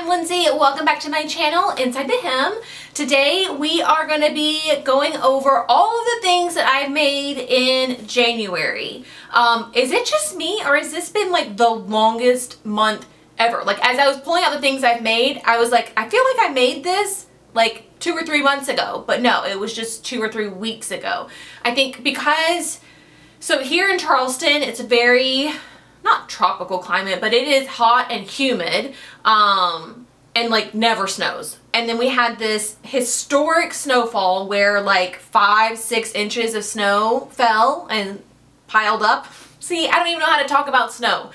I'm Lindsay. Welcome back to my channel, Inside the Hem. Today we are going to be going over all of the things that I made in January. Is it just me, or has this been like the longest month ever? Like, as I was pulling out the things I've made, I was like, I feel like I made this like 2 or 3 months ago, but no, it was just 2 or 3 weeks ago. I think because, so here in Charleston, it's very, not tropical climate, but it is hot and humid, and like never snows. And then we had this historic snowfall where like 5-6 inches of snow fell and piled up. See, I don't even know how to talk about snow.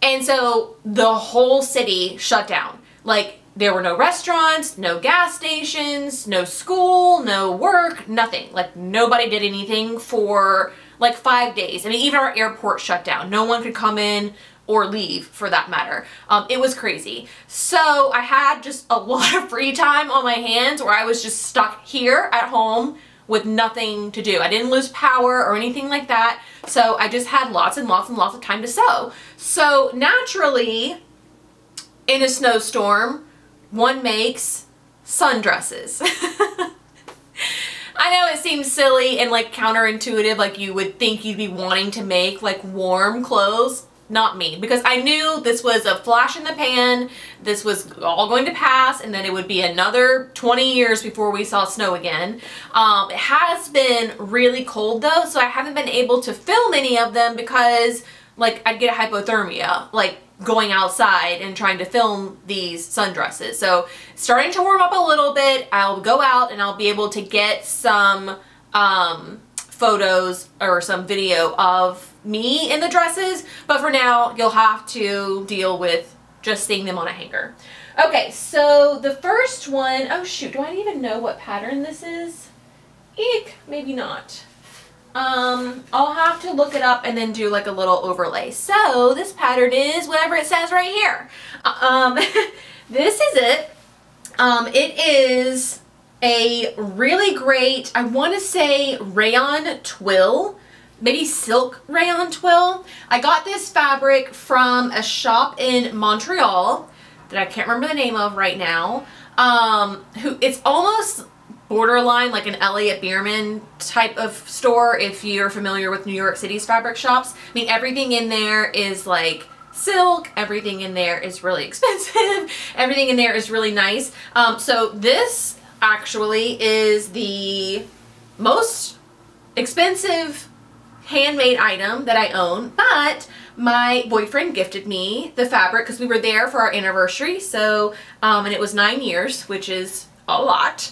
And so the whole city shut down. Like, there were no restaurants, no gas stations, no school, no work, nothing. Like, nobody did anything for like 5 days. I mean, even our airport shut down. No one could come in or leave, for that matter. It was crazy. So I had just a lot of free time on my hands where I was just stuck here at home with nothing to do. I didn't lose power or anything like that. So I just had lots and lots and lots of time to sew. So naturally, in a snowstorm, one makes sundresses. I know it seems silly and like counterintuitive, like you would think you'd be wanting to make like warm clothes. Not me, because I knew this was a flash in the pan, this was all going to pass, and then it would be another 20 years before we saw snow again. It has been really cold though, so I haven't been able to film any of them because like I'd get hypothermia, like going outside and trying to film these sundresses. So starting to warm up a little bit, I'll go out and I'll be able to get some photos or some video of me in the dresses, but for now you'll have to deal with just seeing them on a hanger. Okay, so the first one, oh shoot, do I even know what pattern this is? Eek, maybe not. I'll have to look it up and then do like a little overlay. So this pattern is whatever it says right here. This is it. It is a really great, I want to say rayon twill, maybe silk rayon twill. I got this fabric from a shop in Montreal that I can't remember the name of right now. It's almost borderline like an Elliot Bierman type of store if you're familiar with New York City's fabric shops. I mean, everything in there is like silk, everything in there is really expensive, everything in there is really nice. So this actually is the most expensive handmade item that I own, but my boyfriend gifted me the fabric because we were there for our anniversary, so and it was 9 years, which is a lot.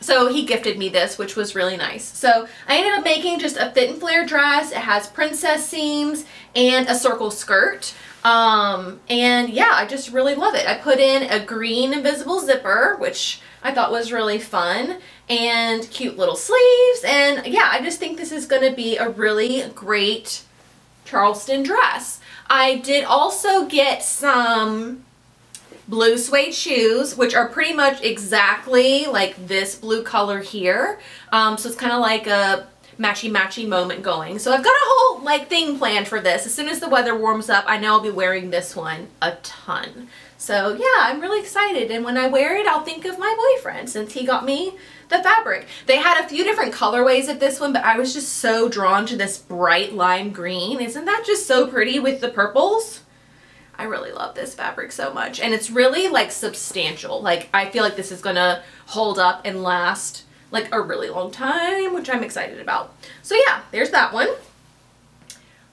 So he gifted me this, which was really nice. So I ended up making just a fit and flare dress. It has princess seams and a circle skirt. And yeah, I just really love it. I put in a green invisible zipper, which I thought was really fun, and cute little sleeves. And yeah, I just think this is going to be a really great Charleston dress. I did also get some blue suede shoes, which are pretty much exactly like this blue color here. So it's kind of like a matchy-matchy moment going. So I've got a whole like thing planned for this. As soon as the weather warms up, I know I'll be wearing this one a ton. So yeah, I'm really excited. And when I wear it, I'll think of my boyfriend since he got me the fabric. They had a few different colorways of this one, but I was just so drawn to this bright lime green. Isn't that just so pretty with the purples? I really love this fabric so much, and it's really like substantial. Like, I feel like this is gonna hold up and last like a really long time, which I'm excited about. So yeah, there's that one. Let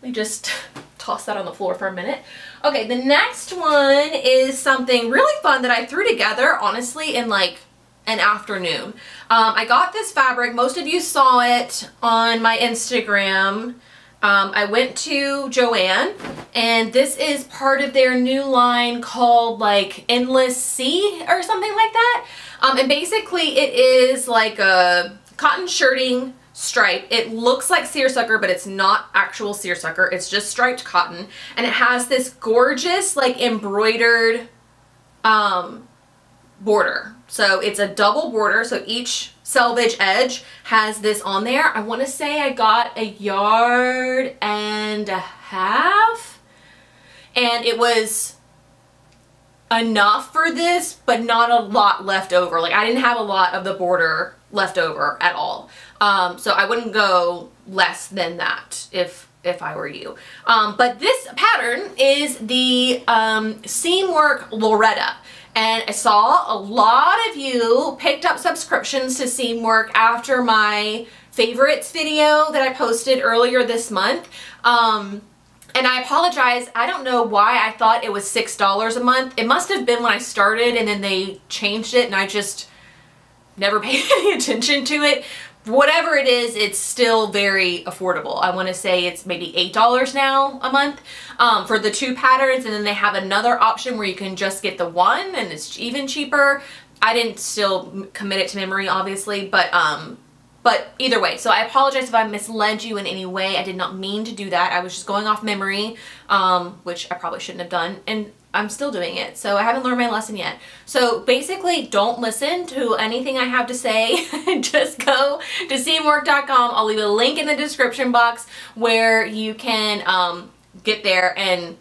me just toss that on the floor for a minute. Okay, the next one is something really fun that I threw together honestly in like an afternoon. I got this fabric, most of you saw it on my Instagram. I went to Joann, and this is part of their new line called like Endless Sea or something like that. And basically it is like a cotton shirting stripe. It looks like seersucker, but it's not actual seersucker. It's just striped cotton, and it has this gorgeous like embroidered border. So it's a double border, so each selvage edge has this on there. I want to say I got a yard and a half, and it was enough for this, but not a lot left over. Like, I didn't have a lot of the border left over at all. So I wouldn't go less than that if I were you. But this pattern is the Seamwork Loretta. And I saw a lot of you picked up subscriptions to Seamwork after my favorites video that I posted earlier this month. And I apologize, I don't know why I thought it was $6 a month. It must have been when I started and then they changed it and I just never paid any attention to it. Whatever it is, it's still very affordable. I want to say it's maybe $8 now a month for the two patterns, and then they have another option where you can just get the one and it's even cheaper. I didn't still commit it to memory, obviously, but either way, so I apologize if I misled you in any way. I did not mean to do that. I was just going off memory, which I probably shouldn't have done, and I'm still doing it, so I haven't learned my lesson yet. So basically, don't listen to anything I have to say. Just go to seamwork.com. I'll leave a link in the description box where you can get there and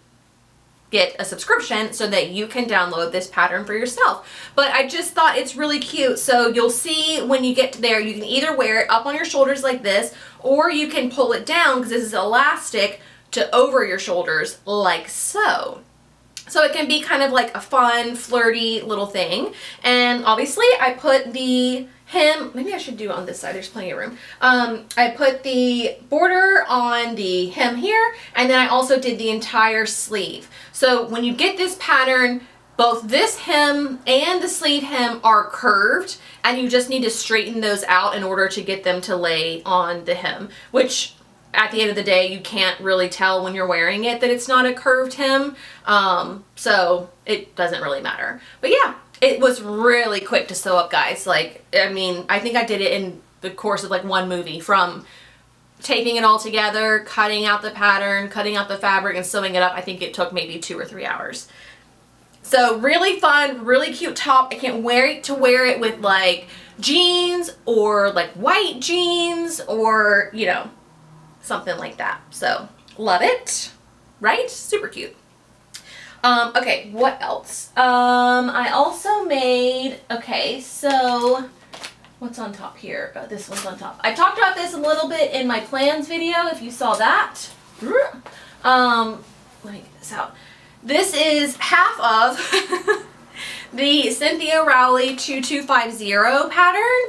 get a subscription so that you can download this pattern for yourself. But I just thought it's really cute. So you'll see when you get to there, you can either wear it up on your shoulders like this, or you can pull it down, because this is elastic, to over your shoulders like so. So it can be kind of like a fun, flirty little thing. And obviously I put the hem, maybe I should do it on this side, there's plenty of room. I put the border on the hem here, and then I also did the entire sleeve. So when you get this pattern, both this hem and the sleeve hem are curved, and you just need to straighten those out in order to get them to lay on the hem, which at the end of the day, you can't really tell when you're wearing it that it's not a curved hem, so it doesn't really matter. But yeah, it was really quick to sew up, guys. Like, I mean, I think I did it in the course of like one movie, from taping it all together, cutting out the pattern, cutting out the fabric, and sewing it up. I think it took maybe 2 or 3 hours. So really fun, really cute top. I can't wait to wear it with like jeans, or like white jeans, or, you know, something like that. So love it, right? Super cute. Okay, what else? I also made, okay, so what's on top here? Oh, this one's on top. I talked about this a little bit in my plans video, if you saw that. Let me get this out. This is half of the Cynthia Rowley 2250 pattern,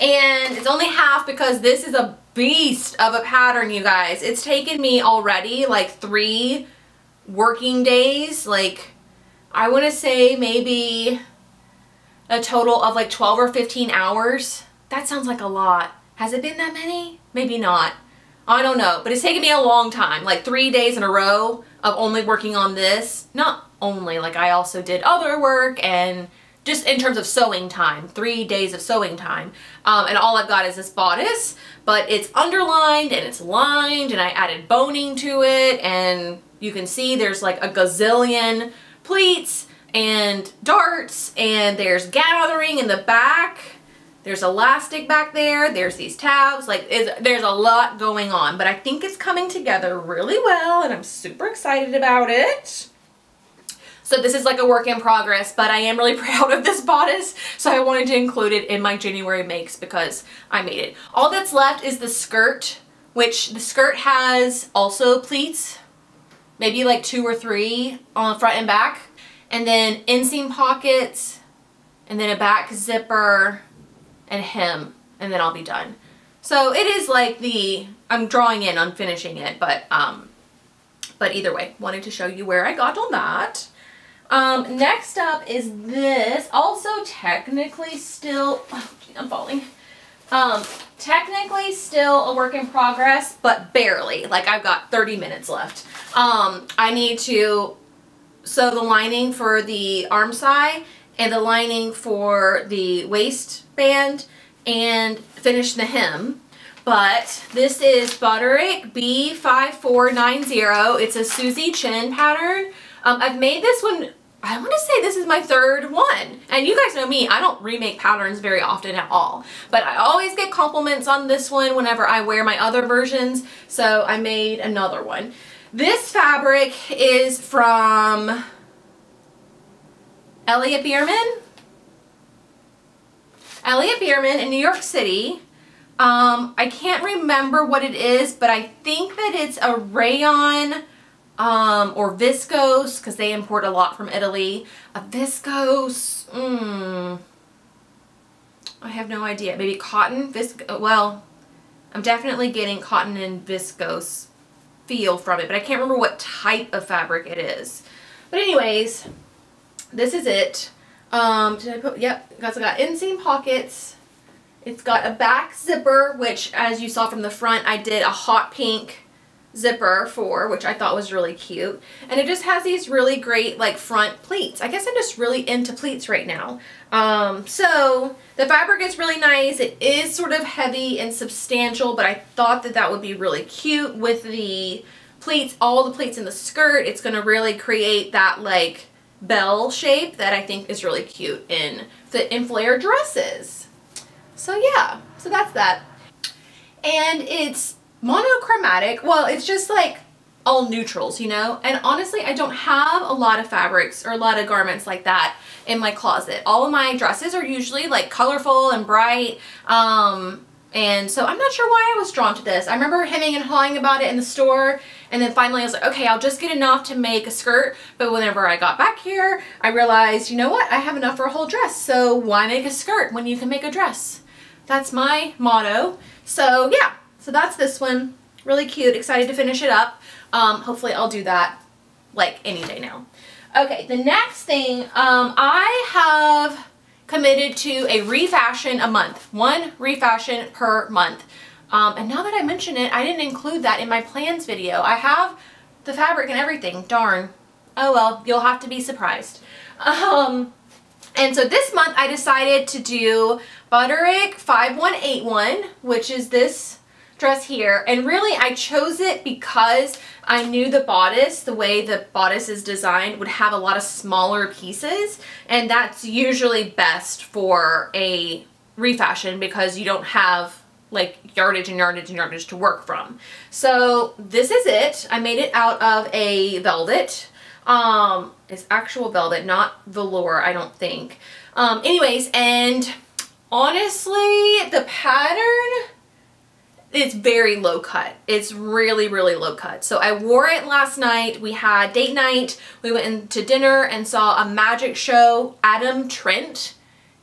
and it's only half because this is a beast of a pattern, you guys. It's taken me already like 3 working days, like I want to say maybe a total of like 12 or 15 hours. That sounds like a lot. Has it been that many? Maybe not. I don't know, but it's taken me a long time, like 3 days in a row of only working on this. Not only, like I also did other work, and just in terms of sewing time, 3 days of sewing time. And all I've got is this bodice, but it's underlined and it's lined, and I added boning to it, and you can see there's like a gazillion pleats and darts, and there's gathering in the back. There's elastic back there. There's these tabs. Like, there's a lot going on, but I think it's coming together really well, and I'm super excited about it. So this is like a work in progress, but I am really proud of this bodice, so I wanted to include it in my January makes because I made it. All that's left is the skirt, which the skirt has also pleats, maybe like 2 or 3 on front and back, and then inseam pockets, and then a back zipper and hem, and then I'll be done. So it is like the, I'm drawing in on finishing it, but either way, wanted to show you where I got on that. Next up is this, also technically still, oh, gee, I'm falling. Technically still a work in progress, but barely. Like, I've got 30 minutes left. I need to sew the lining for the arm side and the lining for the waistband and finish the hem. But this is Butterick B5490. It's a Susie Chin pattern. I've made this one, I want to say this is my 3rd one. And you guys know me, I don't remake patterns very often at all. But I always get compliments on this one whenever I wear my other versions. So I made another one. This fabric is from Elliot Bierman. Elliot Bierman in New York City. I can't remember what it is, but I think that it's a rayon or viscose, because they import a lot from Italy. A viscose, I have no idea. Maybe cotton, well, I'm definitely getting cotton and viscose feel from it, but I can't remember what type of fabric it is. But anyways, this is it. Did I put, yep, it's got inseam pockets. It's got a back zipper, which as you saw from the front, I did a hot pink zipper for, which I thought was really cute. And it just has these really great like front pleats. I guess I'm just really into pleats right now. So the fabric is really nice. It is sort of heavy and substantial, but I thought that that would be really cute with the pleats, all the pleats in the skirt. It's going to really create that like bell shape that I think is really cute in flare dresses. So yeah, so that's that. And it's monochromatic. Well, it's just like all neutrals, you know? And honestly, I don't have a lot of fabrics or a lot of garments like that in my closet. All of my dresses are usually like colorful and bright. And so I'm not sure why I was drawn to this. I remember hemming and hawing about it in the store, and then finally I was like, okay, I'll just get enough to make a skirt. But whenever I got back here, I realized, you know what? I have enough for a whole dress. So why make a skirt when you can make a dress? That's my motto. So yeah, so that's this one. Really cute. Excited to finish it up. Hopefully I'll do that like any day now. Okay, the next thing, I have committed to a refashion a month. One refashion per month. And now that I mention it, I didn't include that in my plans video. I have the fabric and everything. Darn. Oh well, you'll have to be surprised. And so this month I decided to do Butterick 5181, which is this dress here. And really I chose it because I knew the bodice, the way the bodice is designed, would have a lot of smaller pieces. And that's usually best for a refashion because you don't have like yardage and yardage and yardage to work from. So this is it. I made it out of a velvet. It's actual velvet, not velour, I don't think. Anyways, and honestly, the pattern, it's very low cut. It's really, really low cut. So I wore it last night. We had date night. We went into dinner and saw a magic show, Adam Trent.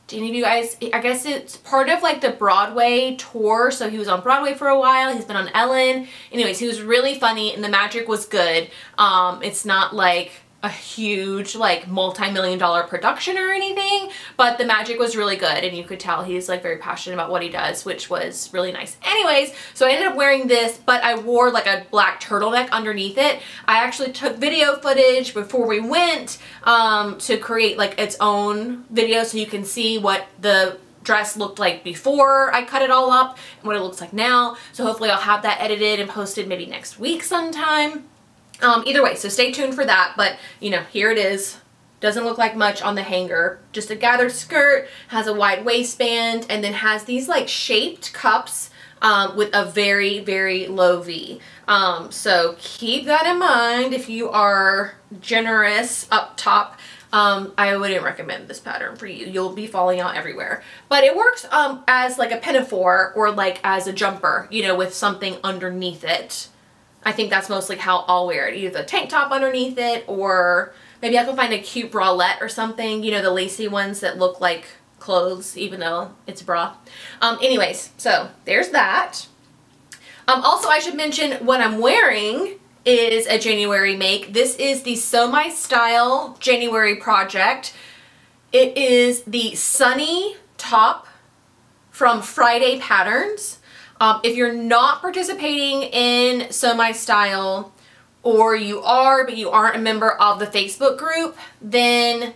Do any of you guys, I guess it's part of like the Broadway tour. So he was on Broadway for a while. He's been on Ellen. Anyways, he was really funny and the magic was good. It's not like a huge like multi-million-dollar production or anything, but the magic was really good and you could tell he's like very passionate about what he does, which was really nice. Anyways, so I ended up wearing this, but I wore like a black turtleneck underneath it. I actually took video footage before we went to create like its own video so you can see what the dress looked like before I cut it all up and what it looks like now. So hopefully I'll have that edited and posted maybe next week sometime. Either way, so stay tuned for that, but you know, here it is. Doesn't look like much on the hanger. Just a gathered skirt, has a wide waistband, and then has these like shaped cups with a very, very low V. So keep that in mind if you are generous up top. I wouldn't recommend this pattern for you. You'll be falling out everywhere. But it works as like a pinafore or like as a jumper, you know, with something underneath it. I think that's mostly how I'll wear it. Either the tank top underneath it, or maybe I can find a cute bralette or something. You know, the lacy ones that look like clothes, even though it's a bra. Anyways, so there's that. Also, I should mention what I'm wearing is a January make. This is the Sew My Style January project. It is the sunny top from Friday Patterns. If you're not participating in Sew My Style, or you are, but you aren't a member of the Facebook group, then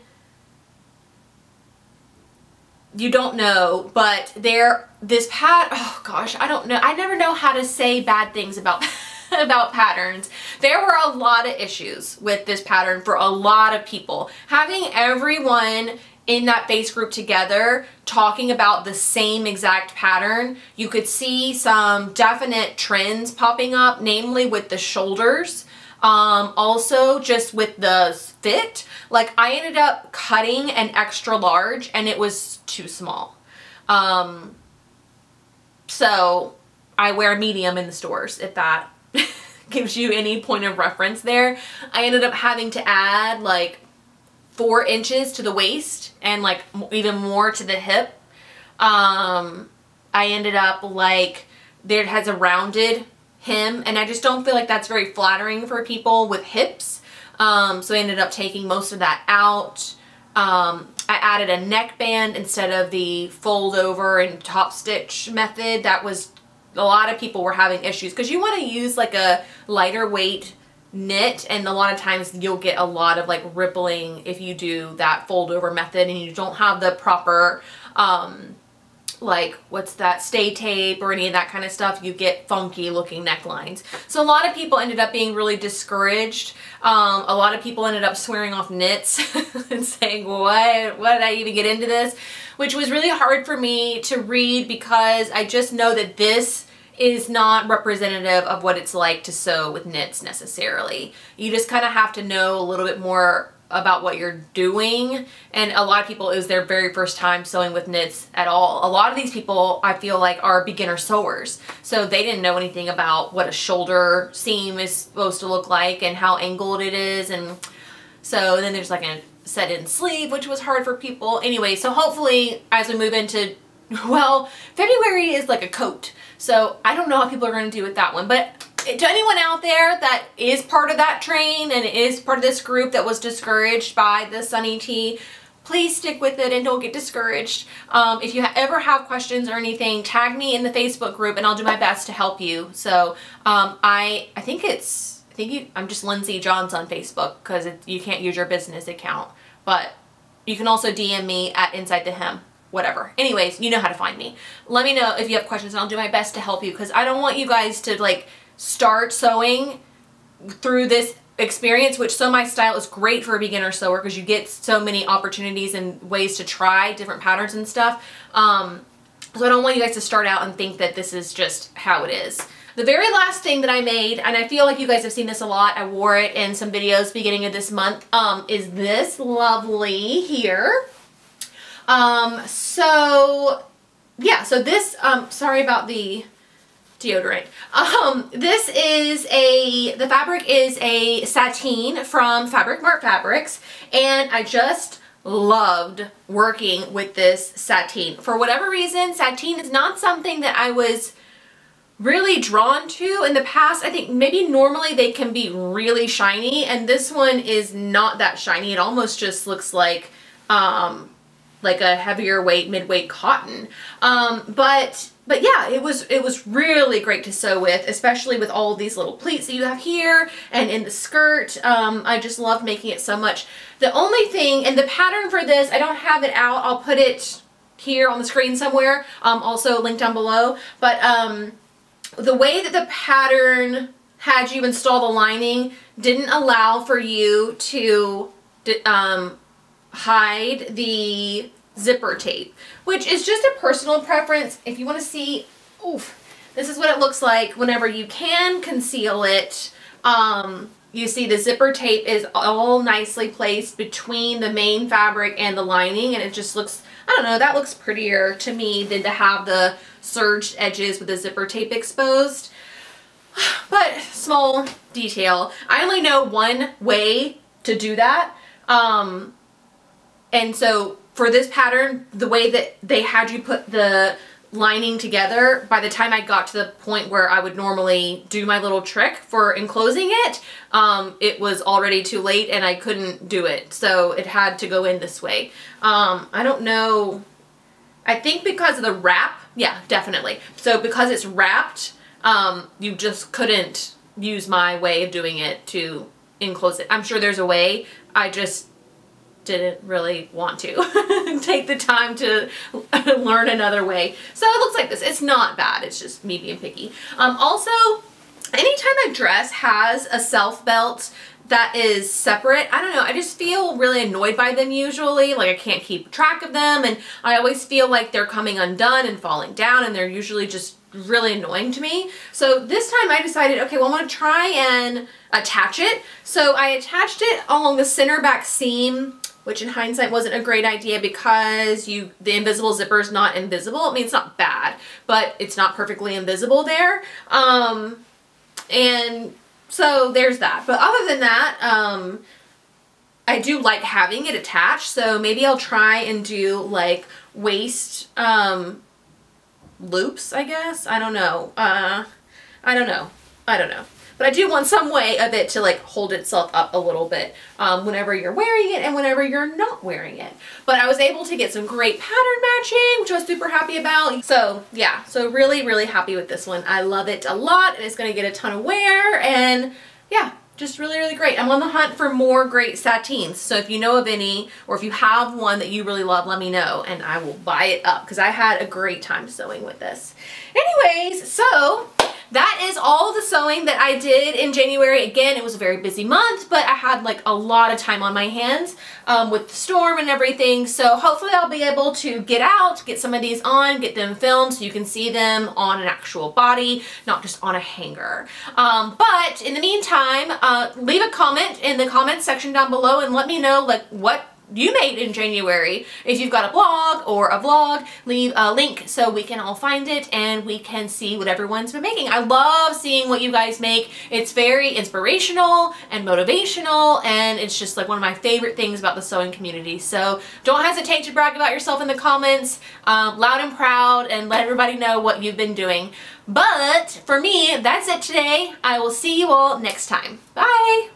you don't know, but oh gosh, I don't know. I never know how to say bad things about about patterns. There were a lot of issues with this pattern for a lot of people. Having everyone in that face group together talking about the same exact pattern, you could see some definite trends popping up, namely with the shoulders. Also just with the fit, like I ended up cutting an extra large and it was too small. So I wear medium in the stores, if that gives you any point of reference there. I ended up having to add like 4 inches to the waist and like even more to the hip. I ended up like, there it has a rounded hem, and I just don't feel like that's very flattering for people with hips. So I ended up taking most of that out. I added a neckband instead of the fold over and top stitch method. That was, a lot of people were having issues because you want to use like a lighter weight knit, and a lot of times you'll get a lot of like rippling if you do that fold over method and you don't have the proper, like what's that, stay tape or any of that kind of stuff. You get funky looking necklines. So a lot of people ended up being really discouraged. A lot of people ended up swearing off knits and saying, what did I even get into this? Which was really hard for me to read, because I just know that this is not representative of what it's like to sew with knits necessarily. You just kind of have to know a little bit more about what you're doing, and a lot of people, it was their very first time sewing with knits at all. A lot of these people, I feel like, are beginner sewers, so they didn't know anything about what a shoulder seam is supposed to look like and how angled it is, and so then there's like a set-in sleeve, which was hard for people. Anyway, so hopefully as we move into, well, February is like a coat, so I don't know how people are going to do with that one, but to anyone out there that is part of that train and is part of this group that was discouraged by the Sunny Tea, please stick with it and don't get discouraged. If you ever have questions or anything, tag me in the Facebook group and I'll do my best to help you. So I'm just Lindsay Johns on Facebook, because you can't use your business account, but you can also DM me at Inside the Hem. Whatever. Anyways, you know how to find me. Let me know if you have questions and I'll do my best to help you, because I don't want you guys to like start sewing through this experience, which Sew My Style is great for a beginner sewer because you get so many opportunities and ways to try different patterns and stuff. So I don't want you guys to start out and think that this is just how it is. The very last thing that I made, and I feel like you guys have seen this a lot, I wore it in some videos beginning of this month, is this lovely here. So yeah, so this, sorry about the deodorant. This is the fabric is a sateen from Fabric Mart Fabrics, and I just loved working with this sateen. For whatever reason, sateen is not something that I was really drawn to in the past. I think maybe normally they can be really shiny, and this one is not that shiny. It almost just looks like a heavier weight, mid-weight cotton. But yeah, it was really great to sew with, especially with all these little pleats that you have here and in the skirt. I just loved making it so much. The only thing, and the pattern for this, I don't have it out. I'll put it here on the screen somewhere. Also linked down below. But the way that the pattern had you install the lining didn't allow for you to hide the zipper tape, which is just a personal preference. If you want to see, oof, this is what it looks like whenever you can conceal it. You see the zipper tape is all nicely placed between the main fabric and the lining, and it just looks, I don't know, that looks prettier to me than to have the serged edges with the zipper tape exposed. But small detail. I only know one way to do that. And so for this pattern, the way that they had you put the lining together, by the time I got to the point where I would normally do my little trick for enclosing it, it was already too late and I couldn't do it. So it had to go in this way. I don't know. I think because of the wrap. Yeah, definitely. So because it's wrapped, you just couldn't use my way of doing it to enclose it. I'm sure there's a way. I just didn't really want to take the time to learn another way. So it looks like this. It's not bad. It's just me being picky. Also, Anytime a dress has a self belt that is separate, I don't know, I just feel really annoyed by them usually. Like I can't keep track of them and I always feel like they're coming undone and falling down and they're usually just really annoying to me. So this time I decided, okay, well I'm gonna try and attach it. So I attached it along the center back seam, which in hindsight wasn't a great idea because the invisible zipper is not invisible. I mean, it's not bad, but it's not perfectly invisible there. And so there's that. But other than that, I do like having it attached. So maybe I'll try and do like waist loops, I guess. I don't know. I don't know. But I do want some way of it to like hold itself up a little bit whenever you're wearing it and whenever you're not wearing it. But I was able to get some great pattern matching, which I was super happy about. So yeah, so really, really happy with this one. I love it a lot and it's going to get a ton of wear and yeah, just really, really great. I'm on the hunt for more great sateens. So if you know of any or if you have one that you really love, let me know and I will buy it up because I had a great time sewing with this. Anyways, so that is all the sewing that I did in January. Again, it was a very busy month, but I had like a lot of time on my hands with the storm and everything. So hopefully I'll be able to get out, get some of these on, get them filmed so you can see them on an actual body, not just on a hanger. But in the meantime, leave a comment in the comments section down below and let me know like what you made in January. If you've got a blog or a vlog, leave a link so we can all find it and we can see what everyone's been making. I love seeing what you guys make. It's very inspirational and motivational and it's just like one of my favorite things about the sewing community. So don't hesitate to brag about yourself in the comments, loud and proud, and let everybody know what you've been doing. But for me, that's it today. I will see you all next time. Bye!